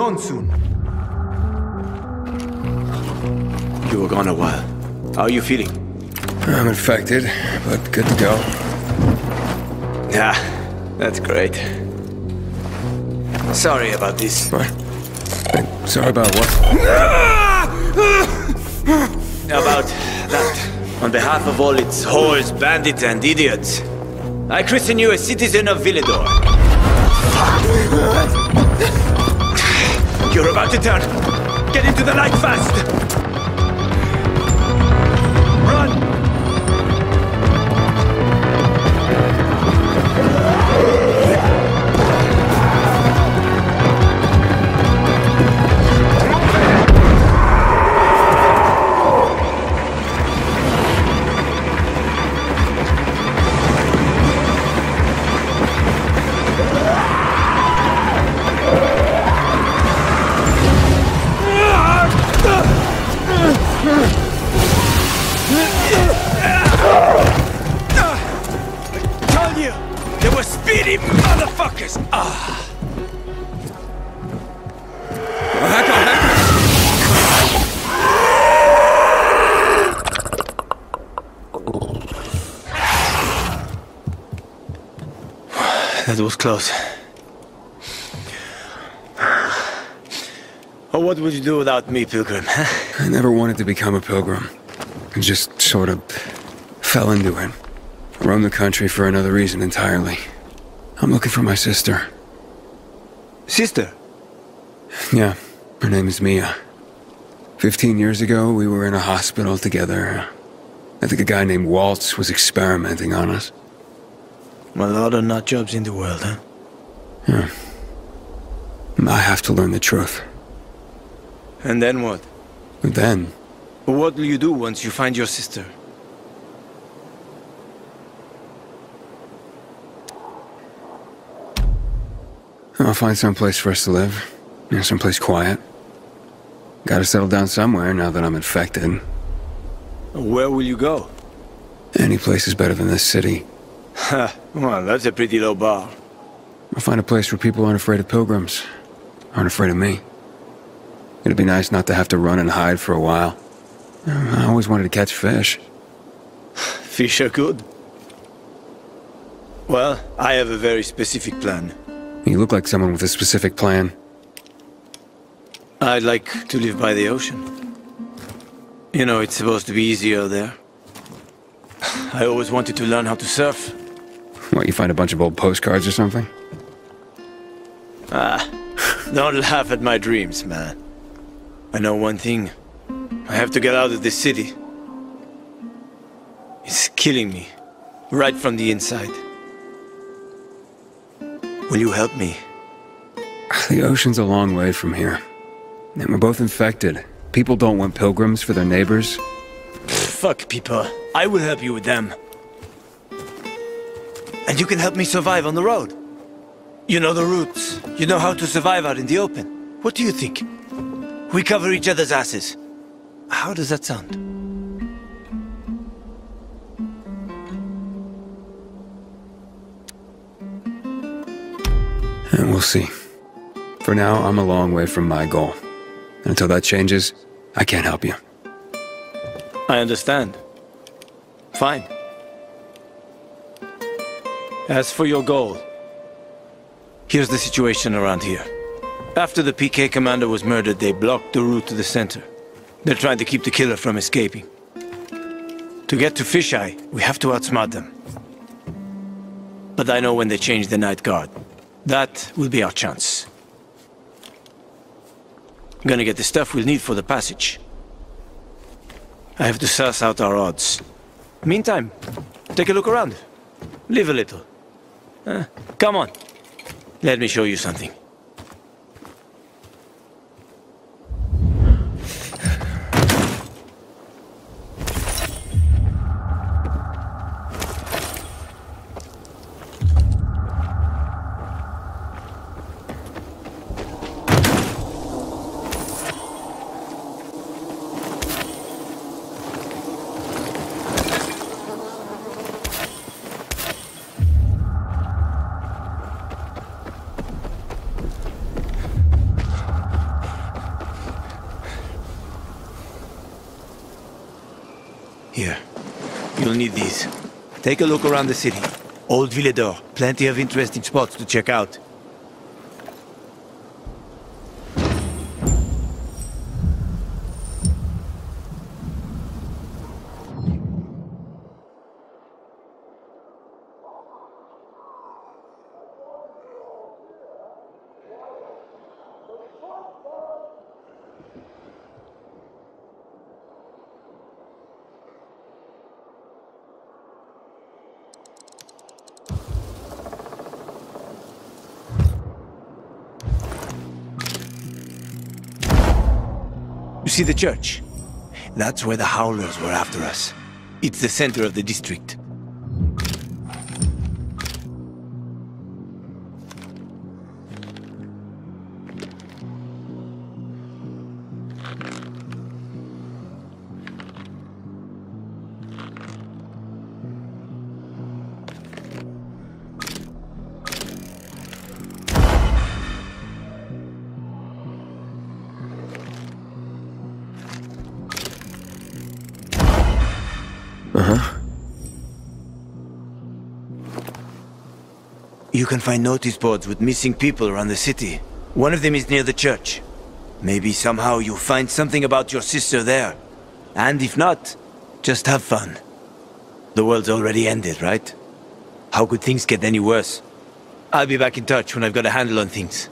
dawn soon. You were gone a while. How are you feeling? I'm infected, but good to go. Yeah, that's great. Sorry about this. What? Sorry about what? About that. On behalf of all its whores, bandits, and idiots, I christen you a citizen of Villedor. You're about to turn. Get into the light fast! Run! Close. Oh, what would you do without me, Pilgrim? Huh? I never wanted to become a pilgrim. I just sort of fell into it. I roamed the country for another reason entirely. I'm looking for my sister. Sister? Yeah, her name is Mia. 15 years ago, we were in a hospital together. I think a guy named Waltz was experimenting on us. Well, a lot of nut jobs in the world, huh? Yeah. I have to learn the truth. And then what? And then? What will you do once you find your sister? I'll find some place for us to live. You know, someplace quiet. Gotta settle down somewhere now that I'm infected. Where will you go? Any place is better than this city. Ha, well, that's a pretty low bar. I'll find a place where people aren't afraid of pilgrims. Aren't afraid of me. It'd be nice not to have to run and hide for a while. I always wanted to catch fish. Fish are good. Well, I have a very specific plan. You look like someone with a specific plan. I'd like to live by the ocean. You know, it's supposed to be easier there. I always wanted to learn how to surf. What, you find a bunch of old postcards or something? Ah, don't laugh at my dreams, man. I know one thing. I have to get out of this city. It's killing me, right from the inside. Will you help me? The ocean's a long way from here. And we're both infected. People don't want pilgrims for their neighbors. Fuck people. I will help you with them. And you can help me survive on the road. You know the routes. You know how to survive out in the open. What do you think? We cover each other's asses. How does that sound? And we'll see. For now, I'm a long way from my goal. Until that changes, I can't help you. I understand. Fine. As for your goal, here's the situation around here. After the PK commander was murdered, they blocked the route to the center. They're trying to keep the killer from escaping. To get to Fisheye, we have to outsmart them. But I know when they change the night guard. That will be our chance. I'm gonna get the stuff we'll need for the passage. I have to suss out our odds. Meantime, take a look around. Live a little. Come on. Let me show you something. You'll need these. Take a look around the city. Old Villedor. Plenty of interesting spots to check out. See the church? That's where the Howlers were after us. It's the center of the district. You can find notice boards with missing people around the city. One of them is near the church. Maybe somehow you'll find something about your sister there. And if not, just have fun. The world's already ended, right? How could things get any worse? I'll be back in touch when I've got a handle on things.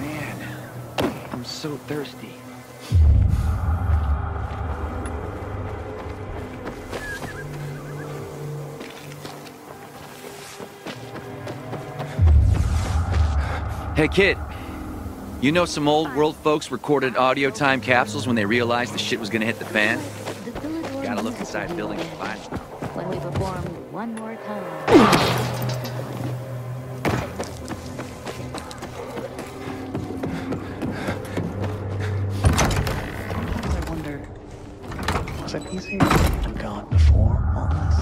Man, I'm so thirsty. Hey, kid. You know some old world folks recorded audio time capsules when they realized the shit was gonna hit the fan? Gotta look inside buildings to find them. When we perform one more time. I wonder, was it easier to be gone before all this?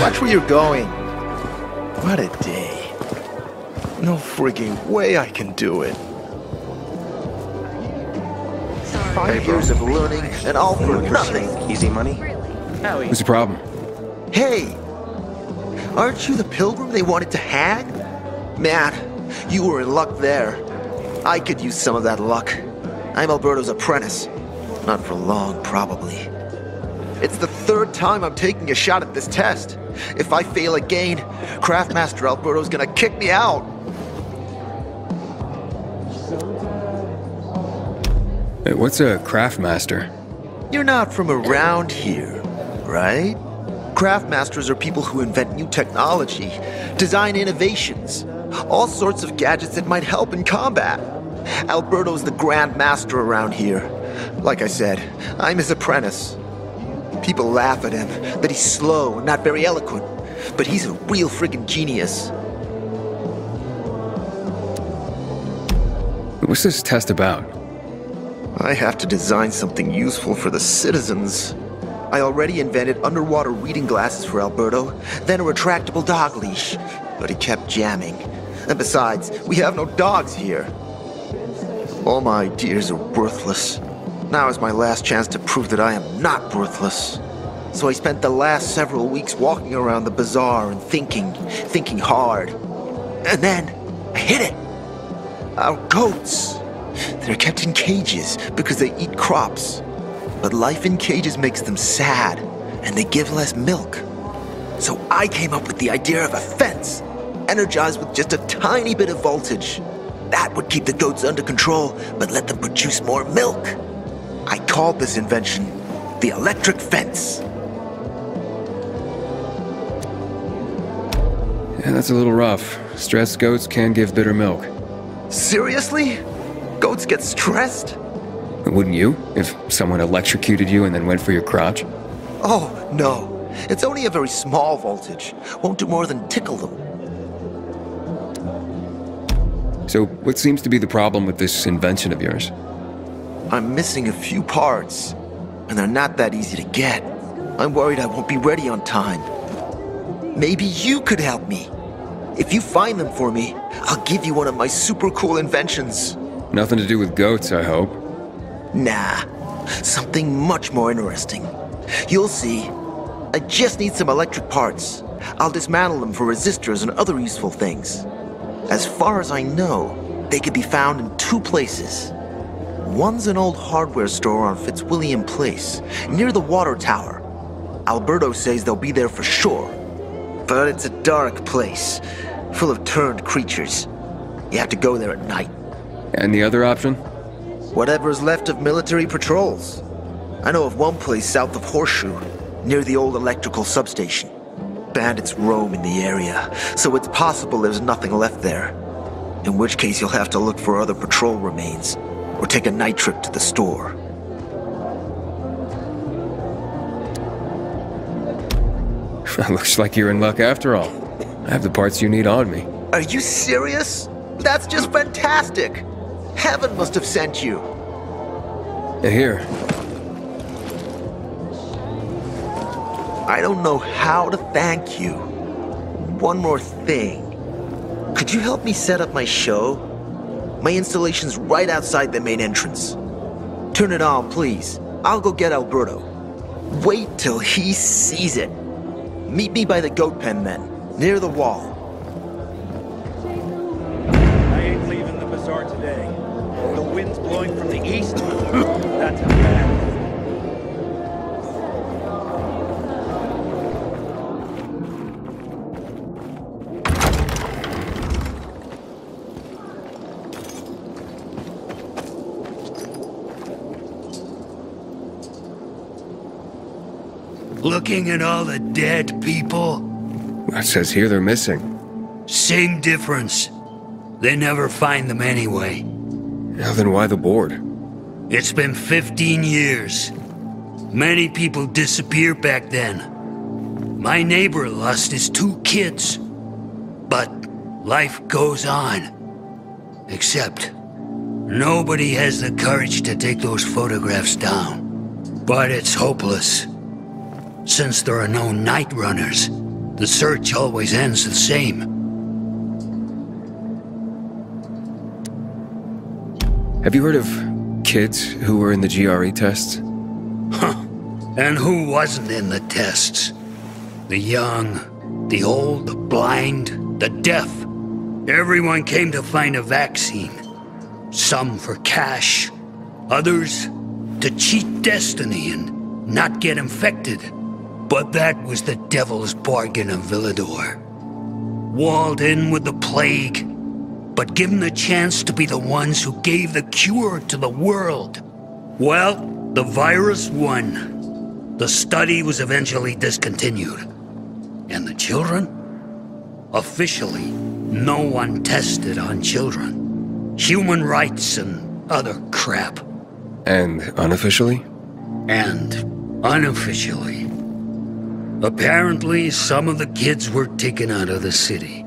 Watch where you're going. What a day. No frigging way I can do it. 5 years of learning and all for nothing. Easy money? Really? What's the problem? Hey! Aren't you the pilgrim they wanted to hang? Man, you were in luck there. I could use some of that luck. I'm Alberto's apprentice. Not for long, probably. It's the third time I'm taking a shot at this test. If I fail again, Craftmaster Alberto's gonna kick me out. Hey, what's a Craftmaster? You're not from around here, right? Craftmasters are people who invent new technology, design innovations, all sorts of gadgets that might help in combat. Alberto's the Grand Master around here. Like I said, I'm his apprentice. People laugh at him, that he's slow and not very eloquent, but he's a real friggin' genius. What's this test about? I have to design something useful for the citizens. I already invented underwater reading glasses for Alberto, then a retractable dog leash, but he kept jamming. And besides, we have no dogs here. All my ideas are worthless. Now is my last chance to prove that I am not worthless. So I spent the last several weeks walking around the bazaar and thinking hard. And then, I hit it! Our goats! They're kept in cages because they eat crops. But life in cages makes them sad, and they give less milk. So I came up with the idea of a fence, energized with just a tiny bit of voltage. That would keep the goats under control, but let them produce more milk. I called this invention the electric fence. Yeah, that's a little rough. Stressed goats can give bitter milk. Seriously? Goats get stressed? Wouldn't you, if someone electrocuted you and then went for your crotch? Oh, no. It's only a very small voltage. Won't do more than tickle them. So, what seems to be the problem with this invention of yours? I'm missing a few parts, and they're not that easy to get. I'm worried I won't be ready on time. Maybe you could help me. If you find them for me, I'll give you one of my super cool inventions. Nothing to do with goats, I hope. Nah, something much more interesting. You'll see. I just need some electric parts. I'll dismantle them for resistors and other useful things. As far as I know, they could be found in two places. One's an old hardware store on Fitzwilliam Place, near the water tower. Alberto says they'll be there for sure. But it's a dark place, full of turned creatures. You have to go there at night. And the other option? Whatever's left of military patrols. I know of one place south of Horseshoe, near the old electrical substation. Bandits roam in the area, so it's possible there's nothing left there. In which case you'll have to look for other patrol remains. Or take a night trip to the store. Looks like you're in luck after all. I have the parts you need on me. Are you serious? That's just fantastic! Heaven must have sent you. Here. I don't know how to thank you. One more thing. Could you help me set up my show? My installation's right outside the main entrance. Turn it on, please. I'll go get Alberto. Wait till he sees it. Meet me by the goat pen then, near the wall. I ain't leaving the bazaar today. The wind's blowing from the east. That's a bad. Looking at all the dead people? It says here they're missing. Same difference. They never find them anyway. Now then why the board? It's been 15 years. Many people disappeared back then. My neighbor lost his 2 kids. But life goes on. Except nobody has the courage to take those photographs down. But it's hopeless. Since there are no night runners, the search always ends the same. Have you heard of kids who were in the GRE tests? Huh. And who wasn't in the tests? The young, the old, the blind, the deaf. Everyone came to find a vaccine. Some for cash, others to cheat destiny and not get infected. But that was the devil's bargain of Villedor. Walled in with the plague, but given the chance to be the ones who gave the cure to the world. Well, the virus won. The study was eventually discontinued. And the children? Officially, no one tested on children. Human rights and other crap. And unofficially? And unofficially. Apparently, some of the kids were taken out of the city.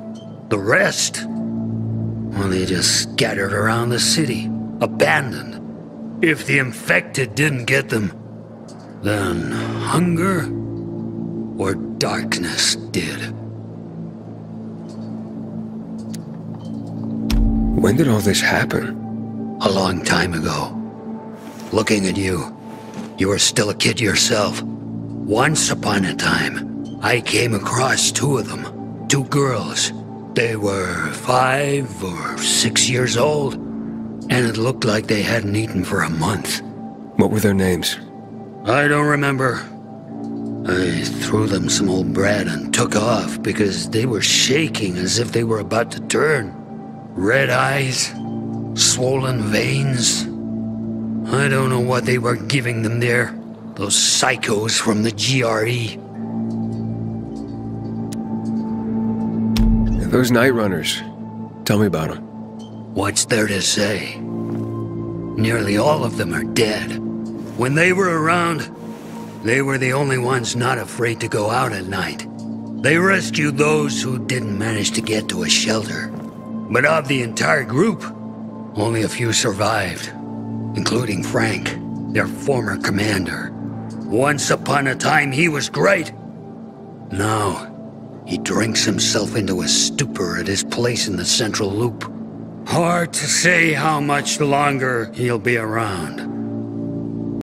The rest? Well, they just scattered around the city, abandoned. If the infected didn't get them, then hunger or darkness did. When did all this happen? A long time ago. Looking at you, you were still a kid yourself. Once upon a time, I came across 2 of them. 2 girls. They were 5 or 6 years old, and it looked like they hadn't eaten for a month. What were their names? I don't remember. I threw them some old bread and took off because they were shaking as if they were about to turn. Red eyes, swollen veins. I don't know what they were giving them there. Those psychos from the GRE. Those night runners. Tell me about them. What's there to say? Nearly all of them are dead. When they were around, they were the only ones not afraid to go out at night. They rescued those who didn't manage to get to a shelter. But of the entire group, only a few survived, including Frank, their former commander. Once upon a time, he was great. Now, he drinks himself into a stupor at his place in the Central Loop. Hard to say how much longer he'll be around.